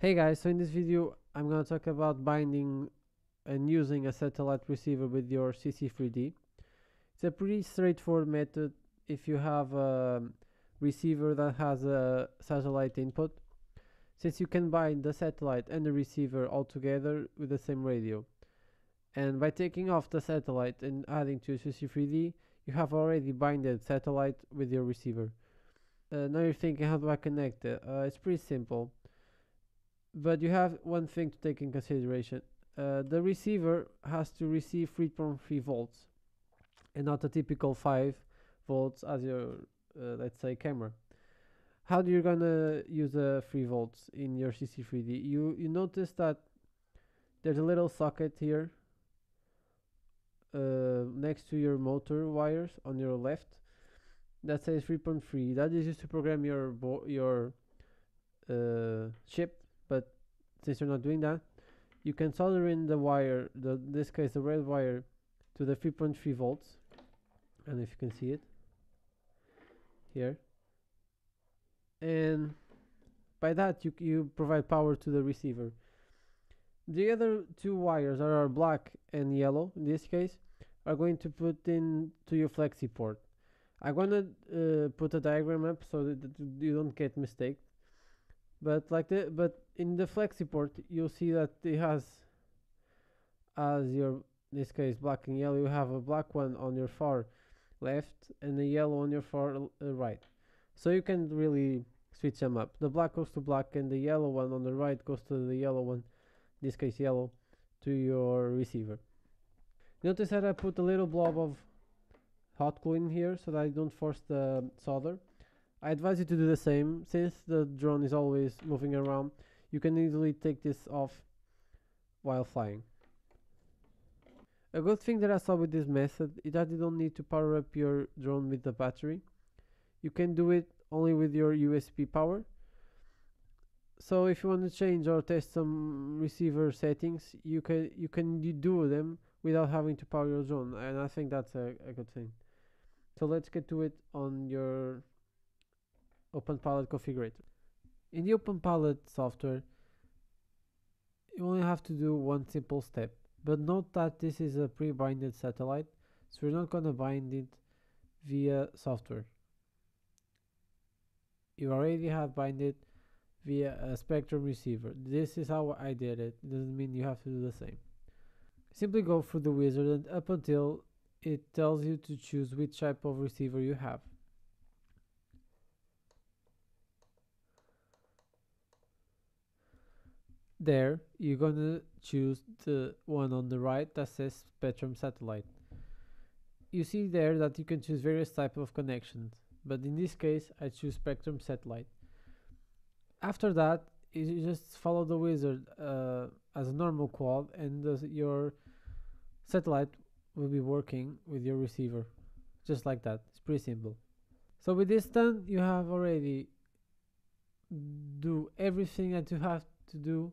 Hey guys, so in this video I'm going to talk about binding and using a satellite receiver with your CC3D. It's a pretty straightforward method if you have a receiver that has a satellite input, since you can bind the satellite and the receiver all together with the same radio. And by taking off the satellite and adding to CC3D, you have already binded satellite with your receiver. Now you're thinking, how do I connect it? It's pretty simple. But you have one thing to take in consideration. The receiver has to receive 3.3 volts and not a typical 5 volts as your, let's say, camera. How do you gonna use the 3 volts in your CC3D? You notice that there's a little socket here next to your motor wires on your left that says 3.3. That is used to program your chip. But since you're not doing that, you can solder in the wire, in this case the red wire, to the 3.3 volts. And if you can see it here. And by that you provide power to the receiver. The other two wires are black and yellow. In this case, are going to put in to your flexi port. I'm gonna put a diagram up so that you don't get mistake. But in the flexi port you'll see that it has, as your, in this case, black and yellow. You have a black one on your far left and a yellow on your far right. So you can really switch them up. The black goes to black and the yellow one on the right goes to the yellow one, in this case yellow, to your receiver. Notice that I put a little blob of hot glue in here so that I don't force the solder. I advise you to do the same, since the drone is always moving around. You can easily take this off while flying. A good thing that I saw with this method is that you don't need to power up your drone with the battery. You can do it only with your USB power. So if you want to change or test some receiver settings, you can do them without having to power your drone, and I think that's a good thing. So let's get to it on your OpenPilot configurator. In the OpenPilot software, you only have to do one simple step, but note that this is a pre-binded satellite, so we're not going to bind it via software. You already have bind it via a Spektrum receiver. This is how I did it. It doesn't mean you have to do the same. Simply go through the wizard and up until it tells you to choose which type of receiver you have. There, you're gonna choose the one on the right that says Spektrum Satellite. You see there that you can choose various types of connections, but in this case I choose Spektrum Satellite. After that, you just follow the wizard as a normal quad, and your satellite will be working with your receiver, just like that. It's pretty simple. So with this done, you have already do everything that you have to do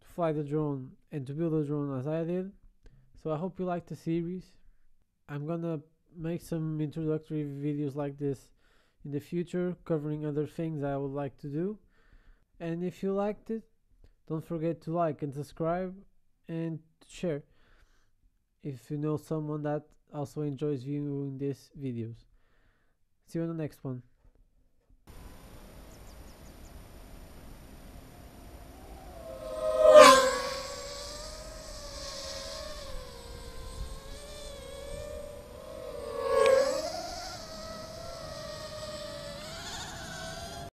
to fly the drone and to build a drone as I did. So I hope you like the series. I'm gonna make some introductory videos like this in the future, covering other things I would like to do. And if you liked it, don't forget to like and subscribe and share if you know someone that also enjoys viewing these videos. See you on the next one.